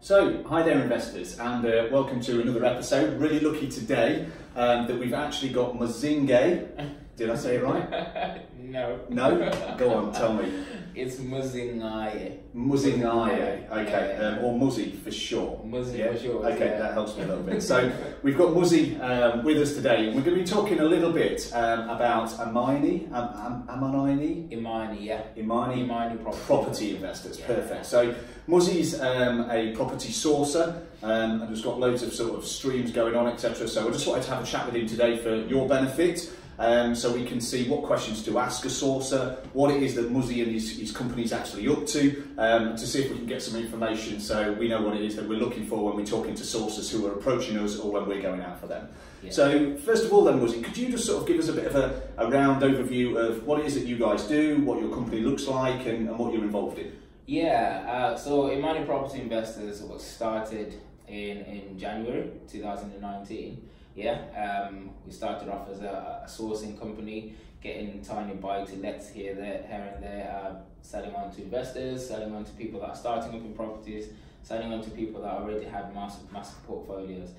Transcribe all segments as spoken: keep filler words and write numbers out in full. So, hi there investors, and uh, welcome to another episode. Really lucky today um, that we've actually got Muzingaye. Did I say it right? No. No? Go on, tell me. It's Muzingaye. Muzingaye, okay, yeah, yeah. Um, or Muzi for short. Muzi yeah? for short. Okay, yeah. That helps me a little bit. So we've got Muzi um, with us today. We're going to be talking a little bit um, about Imani, um, um, Imani, Imani, yeah, Imani, Imani Property, property Investors. Yeah. Perfect. So Muzi's um, a property sourcer. Um, and has got loads of sort of streams going on, et cetera. So I just wanted to have a chat with him today for your benefit. Um, so we can see what questions to ask a sourcer, what it is that Muzi and his, his company is actually up to, um, to see if we can get some information so we know what it is that we're looking for when we're talking to sourcers who are approaching us or when we're going out for them. Yeah. So first of all then, Muzi, could you just sort of give us a bit of a, a round overview of what it is that you guys do, what your company looks like and, and what you're involved in? Yeah, uh, so Imani Property Investors was started in, in January two thousand nineteen. Yeah, um, we started off as a, a sourcing company, getting tiny buy-to-lets here, there, here and there, uh, selling on to investors, selling on to people that are starting up in properties, selling on to people that already have massive, massive portfolios.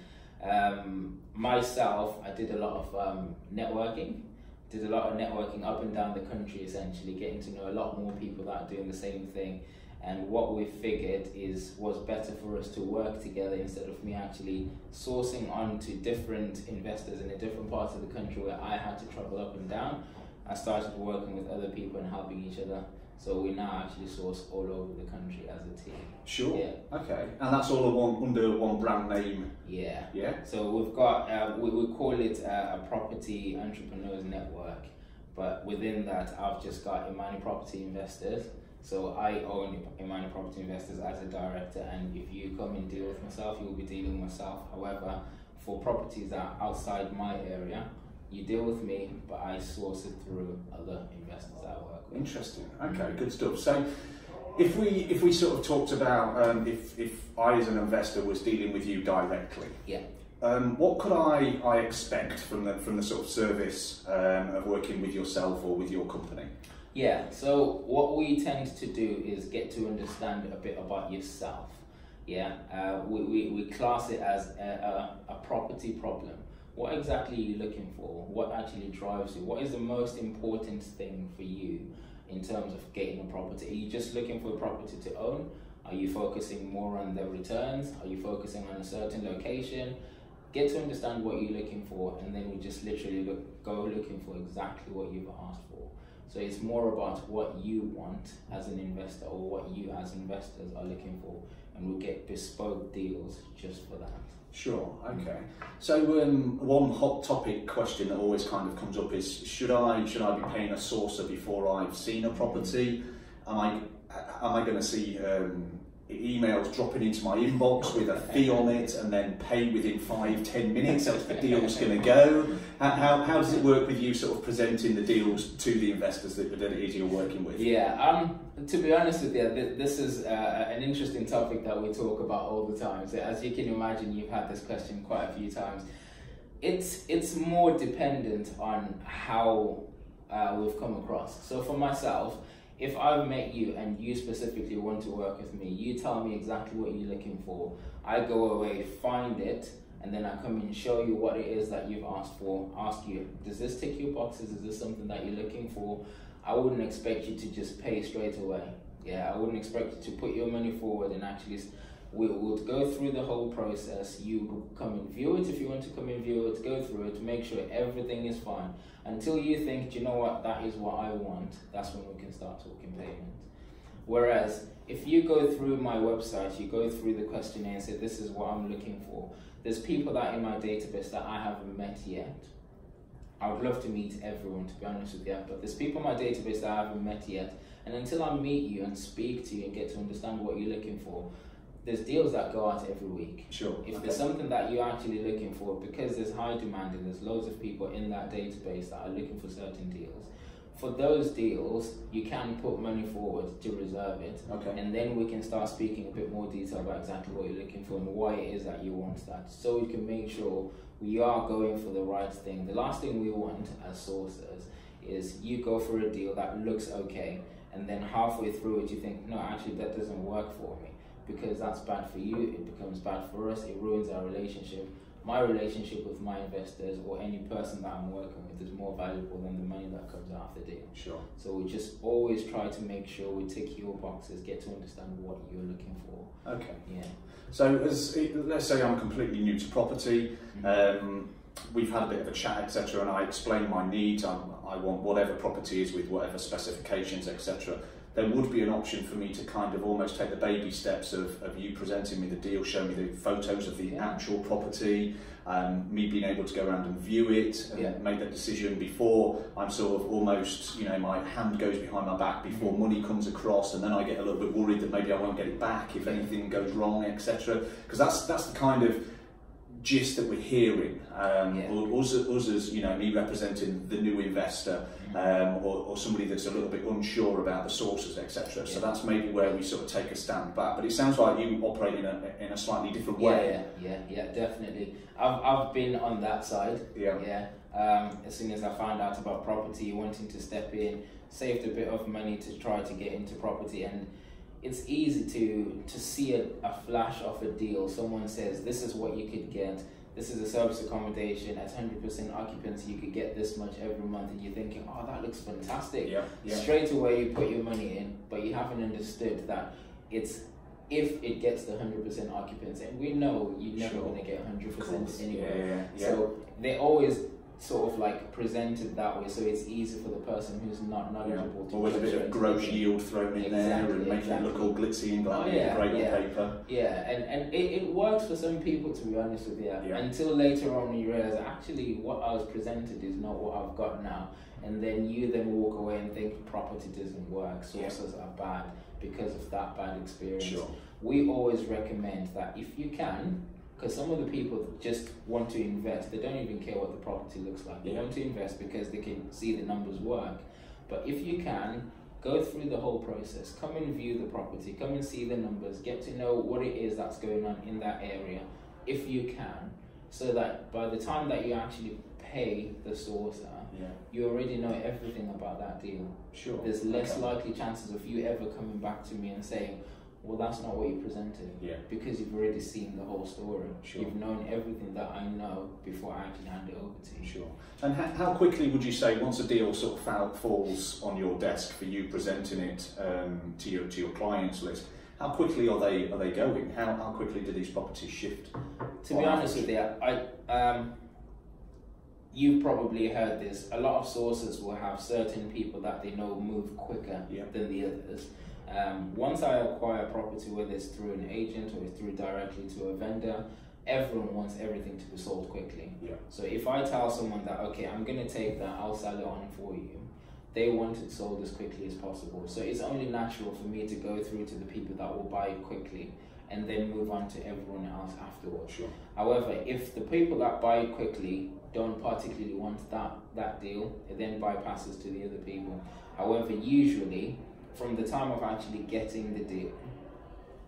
Um, myself, I did a lot of um, networking, did a lot of networking up and down the country, essentially, getting to know a lot more people that are doing the same thing. And what we figured is was better for us to work together instead of me actually sourcing on to different investors in a different parts of the country where I had to travel up and down. I started working with other people and helping each other. So we now actually source all over the country as a team. Sure. Yeah. Okay. And that's all one, under one brand name. Yeah. Yeah. So we've got, uh, we, we call it a, a property entrepreneurs network. But within that, I've just got Imani Property Investors. So I own Imani Property Investors as a director, and if you come and deal with myself, you'll be dealing with myself. However, for properties that are outside my area, you deal with me, but I source it through other investors that I work with. Interesting. Okay, good stuff. So if we if we sort of talked about um, if, if I as an investor was dealing with you directly, yeah. Um, what could I, I expect from the, from the sort of service um, of working with yourself or with your company? Yeah, so what we tend to do is get to understand a bit about yourself. Yeah, uh, we, we, we class it as a, a, a property problem. What exactly are you looking for? What actually drives you? What is the most important thing for you in terms of getting a property? Are you just looking for a property to own? Are you focusing more on the returns? Are you focusing on a certain location? Get to understand what you're looking for, and then we just literally look, go looking for exactly what you've asked for. So it's more about what you want as an investor or what you as investors are looking for, and we'll get bespoke deals just for that. Sure, okay. So um, one hot topic question that always kind of comes up is, should I, should I be paying a sourcer before I've seen a property? Am I, am I going to see um, emails dropping into my inbox with a fee on it and then pay within five, ten minutes, else the deal's going to go? How, how, how does it work with you sort of presenting the deals to the investors that, that it is you're working with? Yeah, um, to be honest with you, th this is uh, an interesting topic that we talk about all the time. So as you can imagine, you've had this question quite a few times. It's, it's more dependent on how uh, we've come across. So for myself, if I've met you and you specifically want to work with me, you tell me exactly what you're looking for. I go away, find it, and then I come and show you what it is that you've asked for. Ask you, does this tick your boxes? Is this something that you're looking for? I wouldn't expect you to just pay straight away. Yeah, I wouldn't expect you to put your money forward and actually, we would go through the whole process. You come and view it if you want to come and view it, go through it, make sure everything is fine. Until you think, do you know what, that is what I want, that's when we can start talking payment. Whereas, if you go through my website, you go through the questionnaire and say, this is what I'm looking for. There's people that are in my database that I haven't met yet. I would love to meet everyone, to be honest with you, but there's people in my database that I haven't met yet. And until I meet you and speak to you and get to understand what you're looking for, there's deals that go out every week. Sure. If okay. there's something that you're actually looking for, because there's high demand and there's loads of people in that database that are looking for certain deals, for those deals, you can put money forward to reserve it. Okay. And then we can start speaking a bit more detail about exactly what you're looking for and why it is that you want that. So we can make sure we are going for the right thing. The last thing we want as sourcers is you go for a deal that looks okay, and then halfway through it you think, no, actually that doesn't work for me. because that's bad for you, it becomes bad for us, it ruins our relationship. My relationship with my investors or any person that I'm working with is more valuable than the money that comes out of the deal. Sure. So we just always try to make sure we tick your boxes, get to understand what you're looking for. Okay. Yeah. So as, let's say I'm completely new to property. Mm-hmm. um, we've had a bit of a chat, et cetera, and I explain my needs. I'm, I want whatever property is with whatever specifications, et cetera. There would be an option for me to kind of almost take the baby steps of, of you presenting me the deal, show me the photos of the yeah. actual property, um, me being able to go around and view it and yeah. make that decision before I'm sort of almost, you know, my hand goes behind my back before mm-hmm. money comes across, and then I get a little bit worried that maybe I won't get it back if anything goes wrong, et cetera. Because that's, that's the kind of gist that we're hearing, um, yeah. or us, us as, you know, me representing the new investor, um, or, or somebody that's a little bit unsure about the sources, et cetera. Yeah. So that's maybe where we sort of take a stand back. But it sounds like you operate in a in a slightly different way. Yeah, yeah, yeah, yeah, definitely. I've I've been on that side. Yeah, yeah. Um, as soon as I found out about property, wanting to step in, saved a bit of money to try to get into property, and it's easy to to see a, a flash of a deal. Someone says, this is what you could get. This is a service accommodation at one hundred percent occupancy. You could get this much every month. And you're thinking, oh, that looks fantastic. Yeah, yeah. Straight away, you put your money in, but you haven't understood that it's if it gets the one hundred percent occupancy. And we know you're never sure. going to get one hundred percent anyway. Yeah, yeah. So they always sort of like presented that way, so it's easy for the person who's not knowledgeable yeah. to always a bit of gross yield thrown in exactly, there and making exactly. it look all glitzy and glammy oh, yeah, and great on yeah. paper. Yeah, and, and it, it works for some people, to be honest with you, yeah. until later on you realise actually what I was presented is not what I've got now, and then you then walk away and think property doesn't work, sources yeah. are bad because of that bad experience. Sure. We always recommend that if you can, because some of the people just want to invest, they don't even care what the property looks like. They yeah. want to invest because they can see the numbers work. But if you can, go through the whole process, come and view the property, come and see the numbers, get to know what it is that's going on in that area, if you can, so that by the time that you actually pay the sourcer, yeah. you already know everything about that deal. Sure. There's less okay. likely chances of you ever coming back to me and saying, well, that's not what you presented. Yeah. Because you've already seen the whole story. Sure. You've known everything that I know before I actually hand it over to you. Sure. And how, how quickly would you say, once a deal sort of falls on your desk for you presenting it um, to your to your clients list, how quickly are they are they going? How how quickly do these properties shift? To be honest with you, I um, you've probably heard this. A lot of sources will have certain people that they know move quicker yeah. than the others. Um, once I acquire property, whether it's through an agent or it's through directly to a vendor, everyone wants everything to be sold quickly. Yeah. So if I tell someone that, okay, I'm going to take that, I'll sell it on for you, they want it sold as quickly as possible. So it's only natural for me to go through to the people that will buy it quickly and then move on to everyone else afterwards. Sure. However, if the people that buy it quickly don't particularly want that, that deal, it then bypasses to the other people. However, usually, from the time of actually getting the deal,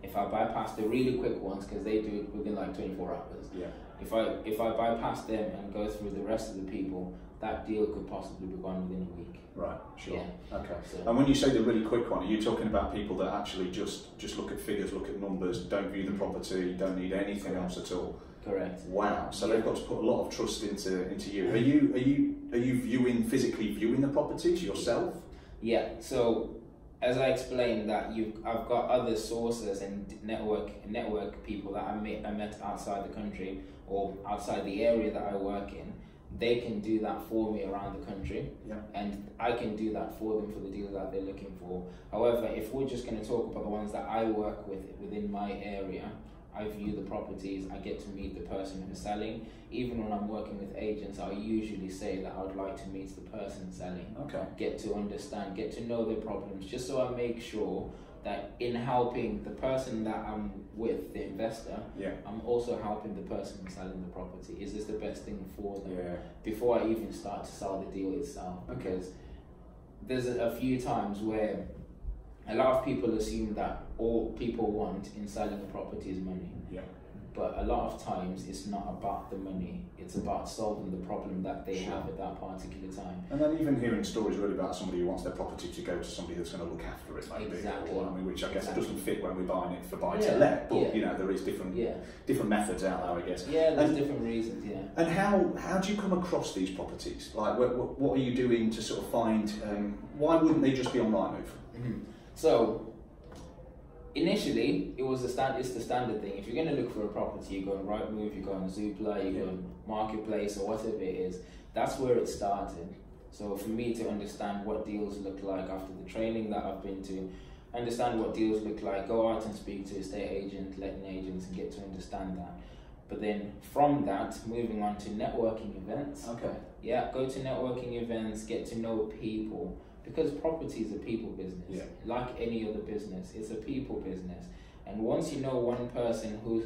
if I bypass the really quick ones, because they do it within like twenty-four hours, yeah. if I if I bypass them and go through the rest of the people, that deal could possibly be gone within a week. Right, sure. Yeah. Okay. So, and when you say the really quick one, are you talking about people that actually just, just look at figures, look at numbers, don't view the property, don't need anything correct. else at all? Correct. Wow. So yeah. they've got to put a lot of trust into into you. Are you are you are you viewing physically viewing the properties yourself? Yeah. So, as I explained, that you've, I've got other sources and network network people that I met, I met outside the country or outside the area that I work in. They can do that for me around the country, yeah. and I can do that for them for the deal that they're looking for. However, if we're just going to talk about the ones that I work with within my area, I view the properties, I get to meet the person who's selling. Even when I'm working with agents, I'll usually say that I would like to meet the person selling. Okay. Get to understand, get to know their problems, just so I make sure that in helping the person that I'm with, the investor, yeah. I'm also helping the person selling the property. Is this the best thing for them? Yeah. Before I even start to sell the deal itself. Okay. Because there's a few times where a lot of people assume that all people want in selling a property is money. Yeah. But a lot of times it's not about the money, it's about solving the problem that they sure. have at that particular time. And then even hearing stories really about somebody who wants their property to go to somebody that's going to look after it, maybe, exactly. or, I mean, which I guess exactly. doesn't fit when we're buying it for buy to yeah. let, but yeah. you know, there is different yeah. different methods out there, I guess. Yeah, there's and, different reasons, yeah. And how, how do you come across these properties? Like, what, what are you doing to sort of find, um, why wouldn't they just be on Rightmove? Mm-hmm. So, initially, it was the stand. It's the standard thing. If you're going to look for a property, you go on Rightmove, you go on Zoopla, you yeah. go on Marketplace, or whatever it is. That's where it started. So for me to understand what deals look like after the training that I've been to, understand what deals look like, go out and speak to estate agents, letting agents, and get to understand that. But then from that, moving on to networking events. Okay. Yeah, go to networking events, get to know people. Because property is a people business, yeah. like any other business, it's a people business. And once you know one person who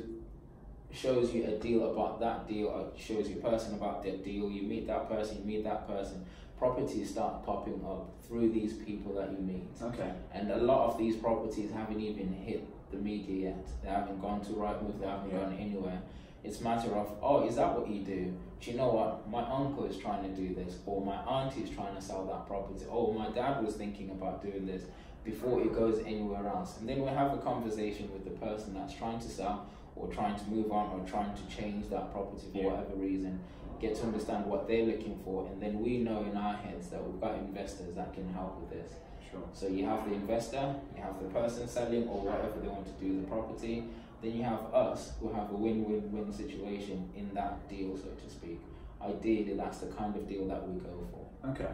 shows you a deal about that deal, or shows you a person about that deal, you meet that person, you meet that person, properties start popping up through these people that you meet. Okay. And a lot of these properties haven't even hit the media yet. They haven't gone to Rightmove, they haven't yeah. gone anywhere. It's a matter of, oh, is that what you do? Do you know what? My uncle is trying to do this, or my auntie is trying to sell that property, or my dad was thinking about doing this, before it goes anywhere else. And then we have a conversation with the person that's trying to sell, or trying to move on, or trying to change that property for yeah. whatever reason, get to understand what they're looking for, and then we know in our heads that we've got investors that can help with this. Sure. So you have the investor, you have the person selling, or whatever they want to do with the property, then you have us who have a win-win-win situation in that deal, so to speak. Ideally, that's the kind of deal that we go for. Okay.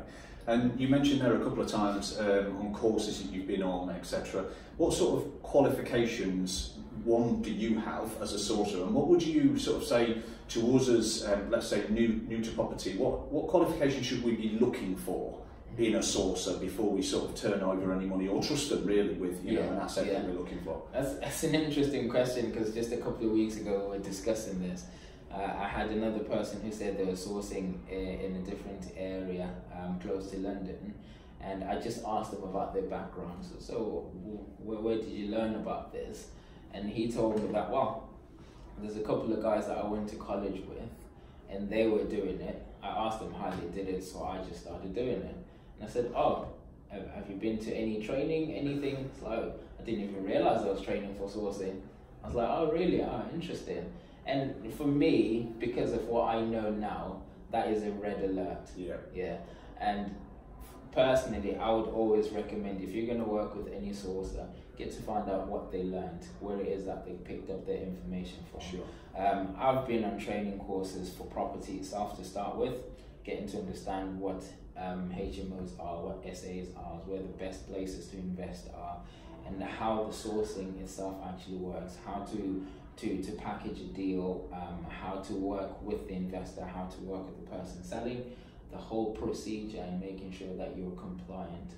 And you mentioned there a couple of times um, on courses that you've been on, et cetera. What sort of qualifications, one, do you have as a sourcer, and what would you sort of say to us as, um, let's say, new new to property? What what qualifications should we be looking for in a sourcer before we sort of turn over any money, or trust them really with you yeah, know an asset yeah. that we're looking for? That's, that's an interesting question, because just a couple of weeks ago we were discussing this. Uh, I had another person who said they were sourcing uh, in a different area um, close to London, and I just asked them about their background. So, so where, where did you learn about this? And he told me that, well, there's a couple of guys that I went to college with and they were doing it. I asked them how they did it, so I just started doing it. I said, oh, have you been to any training, anything? It's like, I didn't even realise I was training for sourcing. I was like, oh really, oh, interesting. And for me, because of what I know now, that is a red alert. Yeah. Yeah. And personally, I would always recommend, if you're going to work with any sourcer, get to find out what they learned, where it is that they picked up their information from. Sure. Um, I've been on training courses for property itself to start with, getting to understand what Um, H M Os are, what S As are, where the best places to invest are, and how the sourcing itself actually works, how to to, to package a deal, um, how to work with the investor, how to work with the person selling, the whole procedure, and making sure that you're compliant.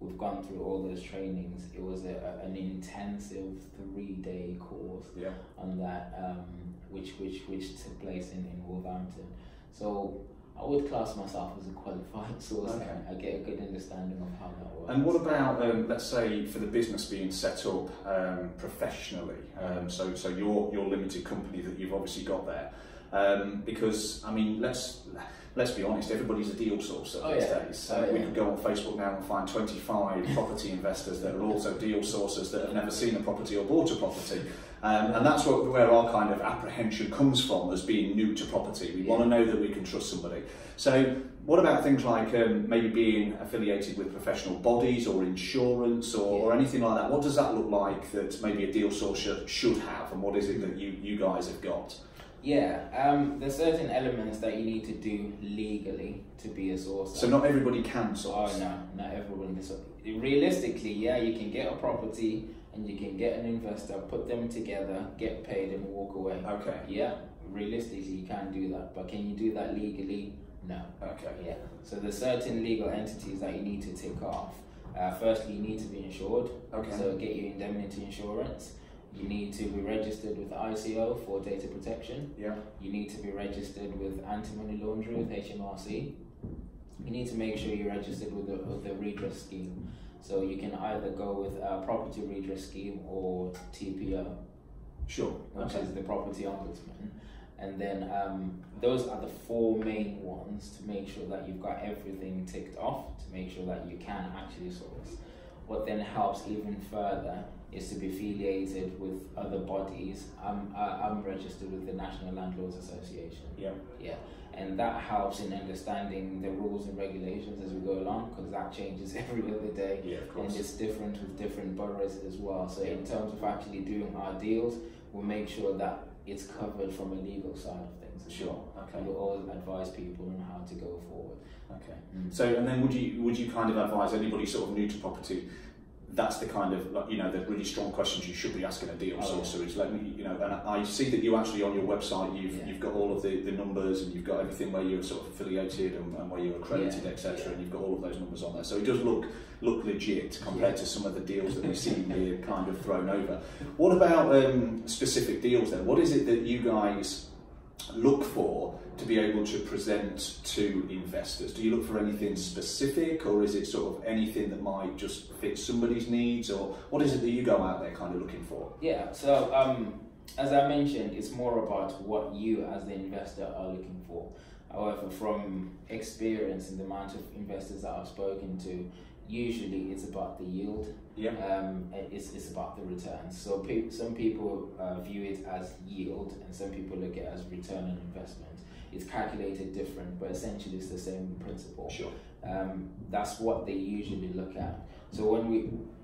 We've gone through all those trainings. It was a, an intensive three-day course yeah. on that, um, which, which, which took place in, in Wolverhampton. So I would class myself as a qualified sourcer. Okay. I get a good understanding of how that works. And what about, um, let's say, for the business being set up um, professionally? Um, so, so your your limited company that you've obviously got there, um, because I mean, let's let's be honest, everybody's a deal sourcer oh, these yeah. days. Oh, yeah. We could go on Facebook now and find twenty-five property investors that are also deal sourcers that have never seen a property or bought a property. Um, and that's what, where our kind of apprehension comes from as being new to property. We yeah. want to know that we can trust somebody. So what about things like um, maybe being affiliated with professional bodies or insurance or, yeah. or anything like that? What does that look like that maybe a deal sourcer should have, and what is it that you, you guys have got? Yeah, um, there's certain elements that you need to do legally to be a sourcer. So not everybody can source? Oh no, not everyone can source. Realistically, yeah, you can get a property and you can get an investor, put them together, get paid and walk away. Okay. Yeah, realistically you can do that, but can you do that legally? No. Okay. Yeah, so there's certain legal entities that you need to tick off. Uh, firstly, you need to be insured. Okay. So get your indemnity insurance. You need to be registered with I C O for data protection. Yeah. You need to be registered with anti-money laundering, with H M R C. You need to make sure you're registered with the, with the redress scheme. So you can either go with a property redress scheme or T P O. Sure. Which okay. is the property ombudsman. And then um, those are the four main ones to make sure that you've got everything ticked off, to make sure that you can actually source. What then helps even further is to be affiliated with other bodies. I'm, I'm registered with the National Landlords Association. Yeah. Yeah. And that helps in understanding the rules and regulations as we go along, because that changes every other day. Yeah, of course. And it's different with different boroughs as well. So in terms of actually doing our deals, we'll make sure that it's covered from a legal side of things as sure. well. Okay. We'll always advise people on how to go forward. Okay. Mm. So, and then would you would you kind of advise anybody sort of new to property? That's the kind of, like, you know, the really strong questions you should be asking a deal oh, sourcer. Yeah. Is let me, you know, and I see that you actually on your website you've yeah. you've got all of the, the numbers, and you've got everything where you're sort of affiliated and, and where you're accredited, yeah. et cetera. Yeah. And you've got all of those numbers on there, so it does look look legit compared yeah. to some of the deals that we see here kind of thrown over. What about um, specific deals then? What is it that you guys look for to be able to present to investors? Do you look for anything specific, or is it sort of anything that might just fit somebody's needs, or what is it that you go out there kind of looking for? Yeah, so um, as I mentioned, it's more about what you as the investor are looking for. However, from experience and the amount of investors that I've spoken to, usually it's about the yield. Yeah. Um, it's, it's about the returns. So pe some people uh, view it as yield, and some people look at it as return on investment. It's calculated different, but essentially it's the same principle. Sure. Um, that's what they usually look at. So when we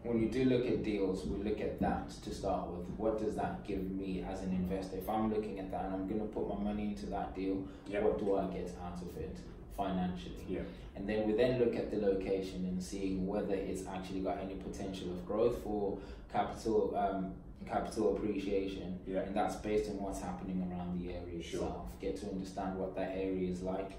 when we do look at deals, we look at that to start with. What does that give me as an investor? If I'm looking at that and I'm going to put my money into that deal, yeah. what do I get out of it financially? Yeah. And then we then look at the location and seeing whether it's actually got any potential of growth for capital um, capital appreciation. Yeah. And that's based on what's happening around the area sure. itself. Get to understand what that area is like,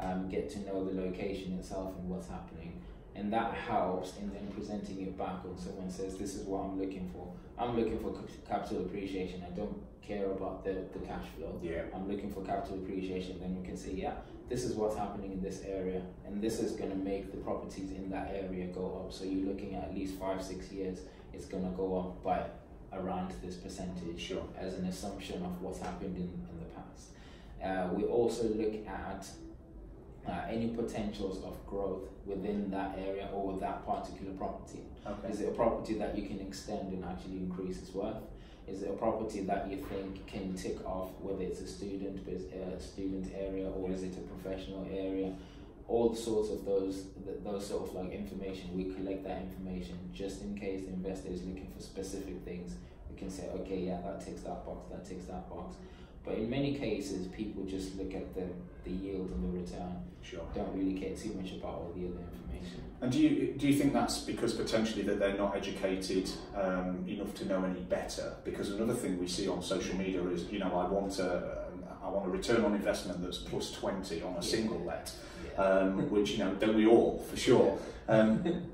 um, get to know the location itself and what's happening. And that helps in then presenting it back when someone says, this is what I'm looking for. I'm looking for capital appreciation. I don't care about the, the cash flow. Yeah. I'm looking for capital appreciation. Then we can say, yeah, this is what's happening in this area. And this is going to make the properties in that area go up. So you're looking at at least five, six years, it's going to go up by around this percentage sure. as an assumption of what's happened in, in the past. Uh, we also look at Uh, any potentials of growth within that area or that particular property. Okay. Is it a property that you can extend and actually increase its worth? Is it a property that you think can tick off whether it's a student uh, student area or is it a professional area? All sorts of those th those sort of like information, we collect that information just in case the investor is looking for specific things. We can say, okay, yeah, that ticks that box, that ticks that box. But in many cases, people just look at the, the yield and the return. Sure. Don't really care too much about all the other information. And do you do you think that's because potentially that they're not educated um, enough to know any better? Because another thing we see on social media is, you know, I want a I want a return on investment that's plus twenty on a yeah. single let, yeah. um, which, you know, don't we all for sure? Yeah. Um,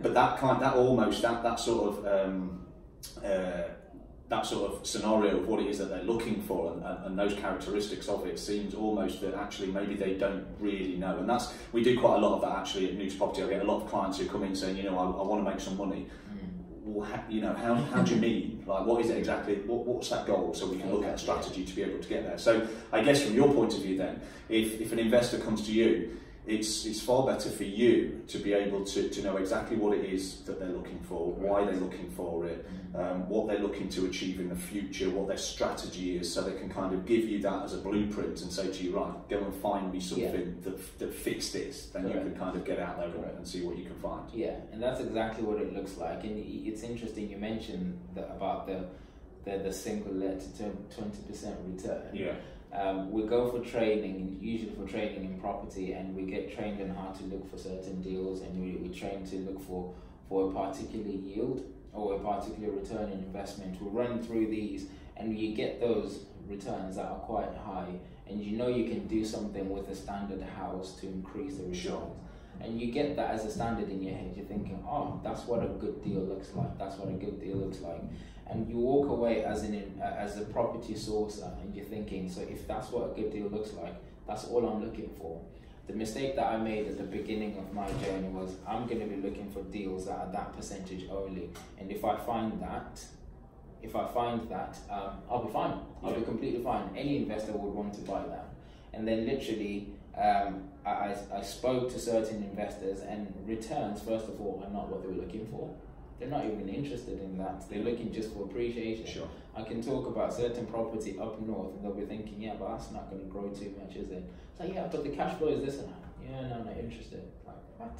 but that kind that almost that that sort of um, uh, that sort of scenario of what it is that they're looking for and, and, and those characteristics of it seems almost that actually maybe they don't really know. And that's, we do quite a lot of that actually at new to property. I get a lot of clients who come in saying, you know, I, I want to make some money. Mm. Well, how, you know, how, how do you mean? Like, what is it exactly? What, what's that goal? So we can look at a strategy to be able to get there. So I guess from your point of view then, if, if an investor comes to you, It's, it's far better for you to be able to, to know exactly what it is that they're looking for, why they're looking for it, um, what they're looking to achieve in the future, what their strategy is, so they can kind of give you that as a blueprint and say to you, right, go and find me something yeah. that, that fits this. Then Correct. You can kind of get out there Correct. And see what you can find. Yeah, and that's exactly what it looks like. And it's interesting you mentioned that about the, the, the single let to twenty percent return. Yeah. Um, we go for training, usually for training in property, and we get trained on how to look for certain deals, and we, we train to look for, for a particular yield or a particular return on investment. We run through these and you get those returns that are quite high, and you know you can do something with a standard house to increase the returns. Sure. And you get that as a standard in your head. You're thinking, oh, that's what a good deal looks like. That's what a good deal looks like. And you walk away as an uh, as a property sourcer, and you're thinking, so if that's what a good deal looks like, that's all I'm looking for. The mistake that I made at the beginning of my journey was I'm going to be looking for deals that are that percentage only. And if I find that, if I find that, um, I'll be fine. I'll yeah. be completely fine. Any investor would want to buy that. And then literally, um, I, I spoke to certain investors, and returns, first of all, are not what they were looking for. They're not even interested in that. They're looking just for appreciation. Sure. I can talk about certain property up north, and they'll be thinking, yeah, but that's not going to grow too much, is it? It's like, yeah, but the cash flow is this and that. Yeah, no, I'm not interested. Like, what?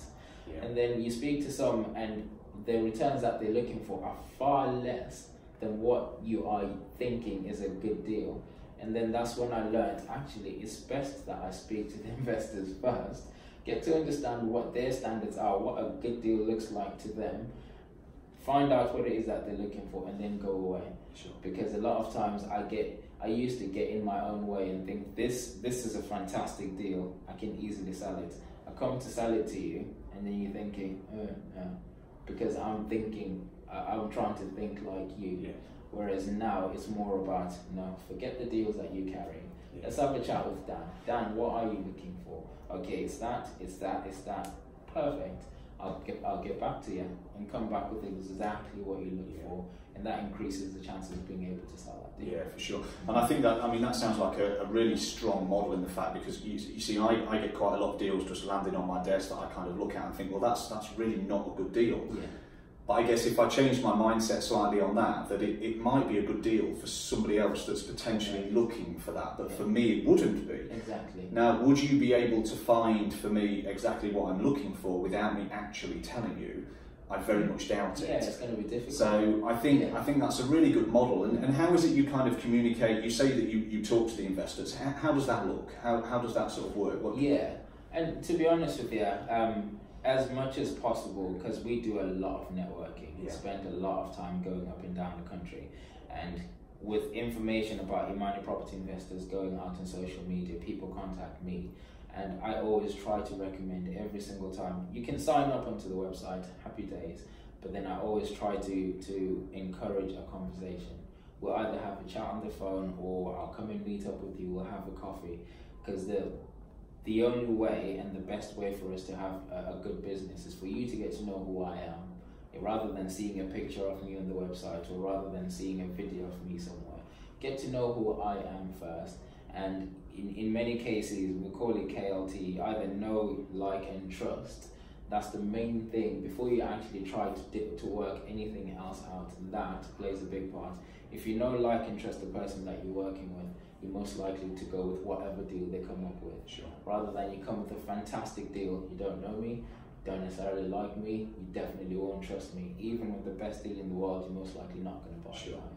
Yeah. And then you speak to some, and the returns that they're looking for are far less than what you are thinking is a good deal. And then that's when I learned, actually, it's best that I speak to the investors first, get to understand what their standards are, what a good deal looks like to them, find out what it is that they're looking for, and then go away. Sure. Because a lot of times I get, I used to get in my own way and think, this, this is a fantastic deal, I can easily sell it. I come to sell it to you, and then you're thinking, oh, no, because I'm thinking, I'm trying to think like you. Yeah. Whereas now it's more about, no, forget the deals that you're carrying. Yeah. Let's have a chat with Dan. Dan, what are you looking for? Okay, it's that, it's that, it's that. Perfect. I'll get, I'll get back to you and come back with exactly what you look yeah. for, and that increases the chances of being able to sell that deal. Yeah, for sure. And I think that, I mean, that sounds like a, a really strong model in the fact, because you, you see, I, I get quite a lot of deals just landing on my desk that I kind of look at and think, well, that's that's really not a good deal. Yeah. But I guess if I change my mindset slightly on that, that it, it might be a good deal for somebody else that's potentially yeah. looking for that, but yeah. for me it wouldn't be. Exactly. Now, would you be able to find for me exactly what I'm looking for without me actually telling you? I very much doubt it. Yeah, it's going to be difficult. So I think yeah. I think that's a really good model. And, and how is it you kind of communicate? You say that you, you talk to the investors. How, how does that look? How, how does that sort of work? What yeah, and to be honest with you, um, as much as possible, because we do a lot of networking, we yeah. spend a lot of time going up and down the country, and with information about Imani Property Investors going out on social media, people contact me, and I always try to recommend every single time. You can sign up onto the website, happy days, but then I always try to, to encourage a conversation. We'll either have a chat on the phone, or I'll come and meet up with you, we'll have a coffee, because the The only way and the best way for us to have a, a good business is for you to get to know who I am, rather than seeing a picture of me on the website, or rather than seeing a video of me somewhere. Get to know who I am first, and in, in many cases we call it K L T, either know, like and trust. That's the main thing before you actually try to, dip, to work anything else out, and that plays a big part. If you know, like and trust the person that you're working with, you're most likely to go with whatever deal they come up with. Sure. Rather than you come with a fantastic deal, you don't know me, don't necessarily like me, you definitely won't trust me. Even with the best deal in the world, you're most likely not going to buy sure. it.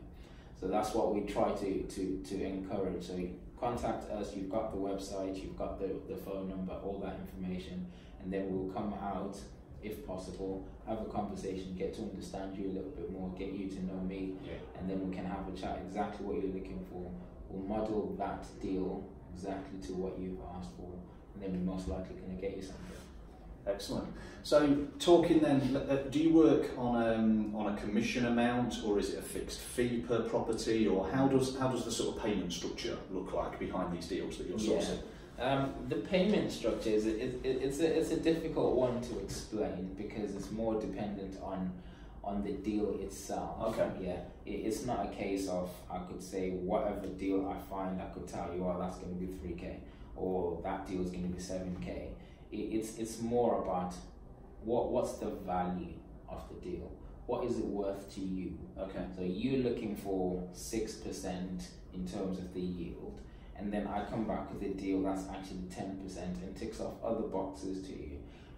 So that's what we try to, to, to encourage. So you contact us, you've got the website, you've got the, the phone number, all that information, and then we'll come out, if possible, have a conversation, get to understand you a little bit more, get you to know me, yeah. and then we can have a chat exactly what you're looking for. We'll model that deal exactly to what you've asked for, and then we're most likely going to get you something. Excellent. So, talking then, do you work on um, on a commission amount, or is it a fixed fee per property, or how does how does the sort of payment structure look like behind these deals that you're sourcing? Yeah. Um, the payment structure is it, it, it's a it's a difficult one to explain, because it's more dependent on. on the deal itself. Okay. Yeah, it's not a case of I could say whatever deal I find, I could tell you, oh, that's going to be three K, or that deal is going to be seven K. It's it's more about what what's the value of the deal. What is it worth to you? Okay. So you're looking for six percent in terms of the yield, and then I come back with a deal that's actually ten percent and ticks off other boxes to you.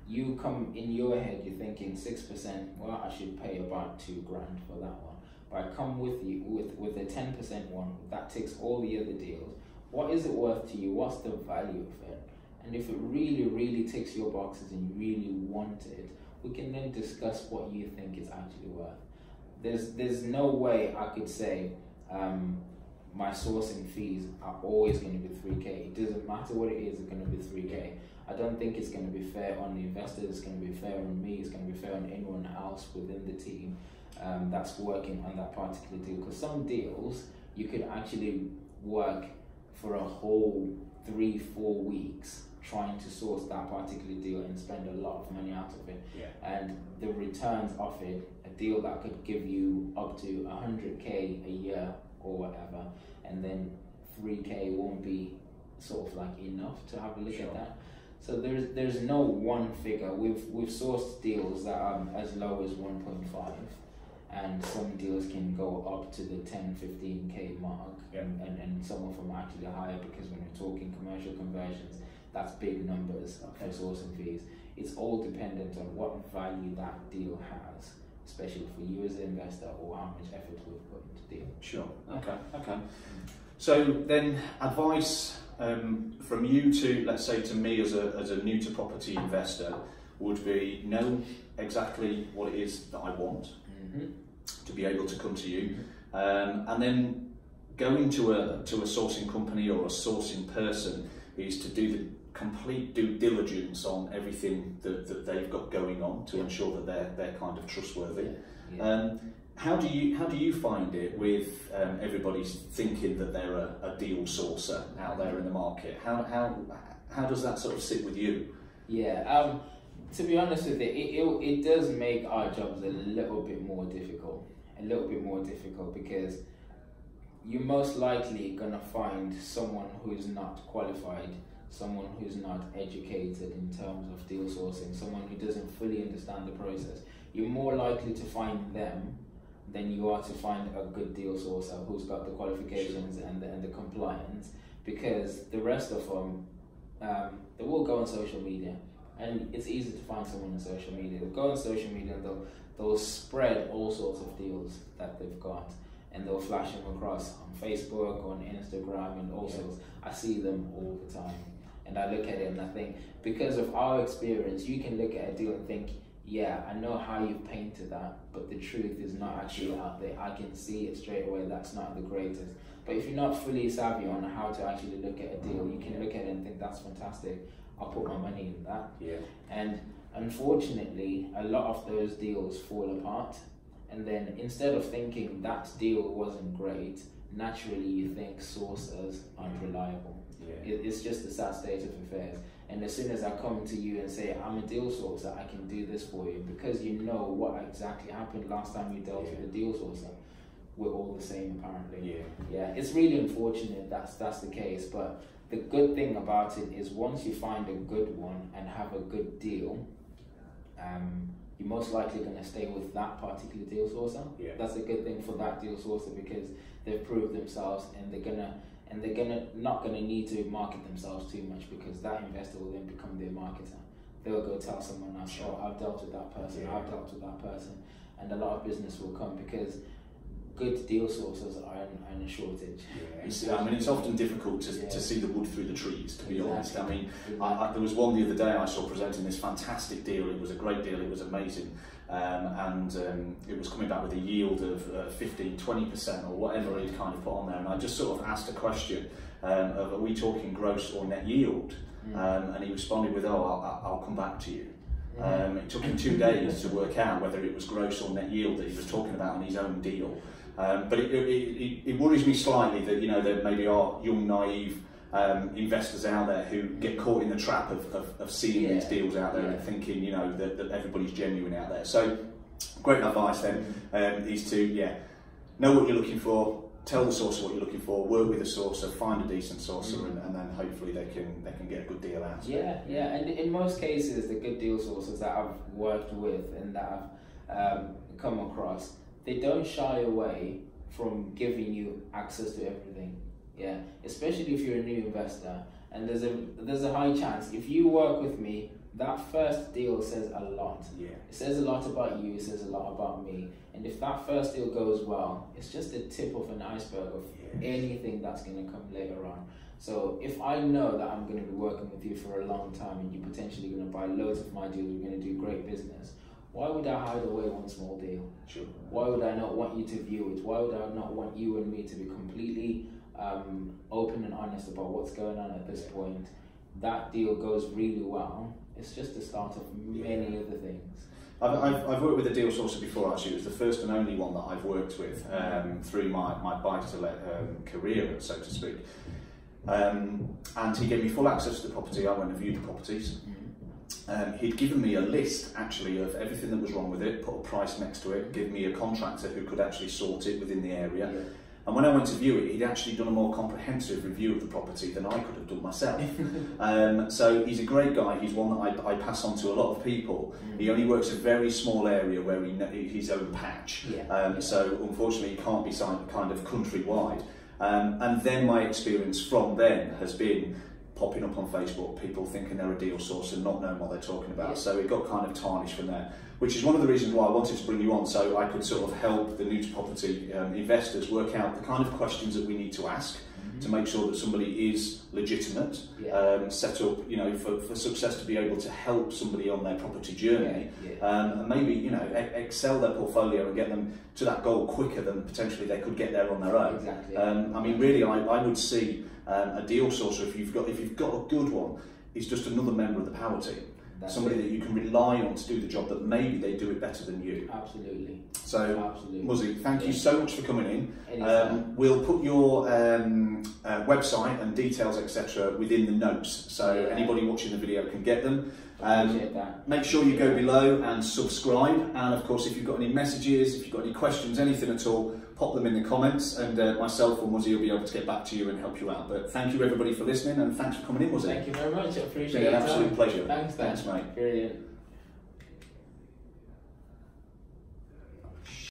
You come in your head, you're thinking six percent, well, I should pay about two grand for that one. But I come with you with, with a ten percent one, that takes all the other deals. What is it worth to you? What's the value of it? And if it really, really ticks your boxes and you really want it, we can then discuss what you think it's actually worth. There's, there's no way I could say um, my sourcing fees are always going to be three K. It doesn't matter what it is, it's going to be three K. I don't think it's going to be fair on the investors, it's going to be fair on me, it's going to be fair on anyone else within the team um, that's working on that particular deal. Because some deals, you could actually work for a whole three, four weeks trying to source that particular deal and spend a lot of money out of it. Yeah. And the returns off it, a deal that could give you up to one hundred K a year or whatever, and then three K won't be sort of like enough to have a look sure. at that. So there's there's no one figure. We've we've sourced deals that are as low as one point five, and some deals can go up to the ten, fifteen K mark, yeah. and, and, and some of them are actually higher, because when we're talking commercial conversions, that's big numbers okay. for sourcing fees. It's all dependent on what value that deal has, especially for you as an investor, or how much effort we've put into the deal. Sure, okay, okay. So then advice um, from you to, let's say to me as a, as a new to property investor, would be know exactly what it is that I want, mm-hmm. to be able to come to you, um, and then going to a, to a sourcing company or a sourcing person is to do the complete due diligence on everything that, that they've got going on to yeah. ensure that they're, they're kind of trustworthy. Yeah. Yeah. Um, How do you how do you find it with um, everybody thinking that they're a, a deal sourcer out there in the market? How how how does that sort of sit with you? Yeah, um, to be honest with you, it, it it does make our jobs a little bit more difficult, a little bit more difficult because you're most likely gonna find someone who's not qualified, someone who's not educated in terms of deal sourcing, someone who doesn't fully understand the process. You're more likely to find them then you are to find a good deal sourcer who's got the qualifications and the, and the compliance, because the rest of them, um, they will go on social media, and it's easy to find someone on social media. They'll go on social media and they'll, they'll spread all sorts of deals that they've got, and they'll flash them across on Facebook, on Instagram, and all sorts. I see them all the time, and I look at it and I think, because of our experience, you can look at a deal and think, yeah, I know how you painted that, but the truth is not actually out there. I can see it straight away, that's not the greatest. But if you're not fully savvy on how to actually look at a deal, you can look at it and think, that's fantastic, I'll put my money in that. Yeah. And unfortunately, a lot of those deals fall apart. And then instead of thinking that deal wasn't great, naturally you think sources aren't reliable. Yeah. It, it's just a sad state of affairs. And as soon as I come to you and say, I'm a deal sourcer, I can do this for you, because you know what exactly happened last time you dealt yeah. with a deal sourcer. We're all the same, apparently. Yeah. Yeah. It's really unfortunate that's, that's the case, but the good thing about it is once you find a good one and have a good deal, um, you're most likely going to stay with that particular deal sourcer. Yeah. That's a good thing for that deal sourcer, because they've proved themselves, and they're going to And they're gonna not gonna need to market themselves too much, because that investor will then become their marketer. They'll go tell someone else, oh, I've dealt with that person, yeah. I've dealt with that person, and a lot of business will come, because good deal sources are in, in a shortage. Yeah, see, I mean, it's often difficult to, yeah. to see the wood through the trees, to be exactly. honest. I mean, I, I, there was one the other day I saw presenting this fantastic deal. It was a great deal, it was amazing. Um, and um, it was coming back with a yield of uh, fifteen, twenty percent or whatever it kind of put on there. And I just sort of asked a question um, of, are we talking gross or net yield? Mm. Um, and he responded with, oh, I'll, I'll come back to you. Mm. Um, it took him two days to work out whether it was gross or net yield that he was talking about on his own deal. Um, but it, it, it worries me slightly that, you know, there maybe are young, naive um, investors out there who get caught in the trap of, of, of seeing yeah. these deals out there yeah. and thinking, you know, that, that everybody's genuine out there. So great advice then um, is to, yeah, know what you're looking for, tell the sourcer what you're looking for, work with a sourcer, find a decent sourcer, mm-hmm. and, and then hopefully they can they can get a good deal out. Yeah, yeah, and in most cases, the good deal sourcers that I've worked with and that I've um, come across, they don't shy away from giving you access to everything, yeah. Especially if you're a new investor, and there's a there's a high chance if you work with me, that first deal says a lot. Yeah. It says a lot about you. It says a lot about me. And if that first deal goes well, it's just the tip of an iceberg of yeah. anything that's going to come later on. So if I know that I'm going to be working with you for a long time, and you're potentially going to buy loads of my deals, you're going to do great business, why would I hide away one small deal? Sure. Why would I not want you to view it? Why would I not want you and me to be completely um, open and honest about what's going on at this point? That deal goes really well. It's just the start of many yeah. other things. I've, I've, I've worked with a deal sourcer before, actually. It was the first and only one that I've worked with um, through my, my buy-to-let um, career, so to speak. Um, and he gave me full access to the property. I went and viewed the properties. Um, he'd given me a list, actually, of everything that was wrong with it, put a price next to it, give me a contractor who could actually sort it within the area. Yeah. And when I went to view it, he'd actually done a more comprehensive review of the property than I could have done myself. um, so he's a great guy. He's one that I, I pass on to a lot of people. Mm. He only works a very small area where he knows his own patch. Yeah. Um, yeah. So unfortunately, he can't be kind of countrywide. Um, and then my experience from then has been popping up on Facebook, people thinking they're a deal source and not knowing what they're talking about. Yeah. So it got kind of tarnished from there, which is one of the reasons why I wanted to bring you on, so I could sort of help the new to property um, investors work out the kind of questions that we need to ask mm-hmm. to make sure that somebody is legitimate, yeah. um, set up, you know, for, for success, to be able to help somebody on their property journey, yeah. Yeah. Um, and maybe, you know, e excel their portfolio and get them to that goal quicker than potentially they could get there on their own. Exactly. Um, I mean, really, I, I would see um, a deal source, if you've got if you've got a good one, is just another member of the power team. That's somebody it. that you can rely on to do the job that maybe they do it better than you. Absolutely. So, Absolutely. Muzi, thank yeah. you so much for coming in. Um, we'll put your um, uh, website and details, et cetera, within the notes, so yeah. anybody watching the video can get them. Um, that. Make sure you yeah. go below and subscribe. And of course, if you've got any messages, if you've got any questions, anything at all, pop them in the comments, and uh, myself or Muzi will be able to get back to you and help you out. But thank you everybody for listening, and thanks for coming in, Muzi. Thank you very much, I appreciate it. It's been an absolute pleasure. Thanks, Dan. Thanks, mate. Brilliant.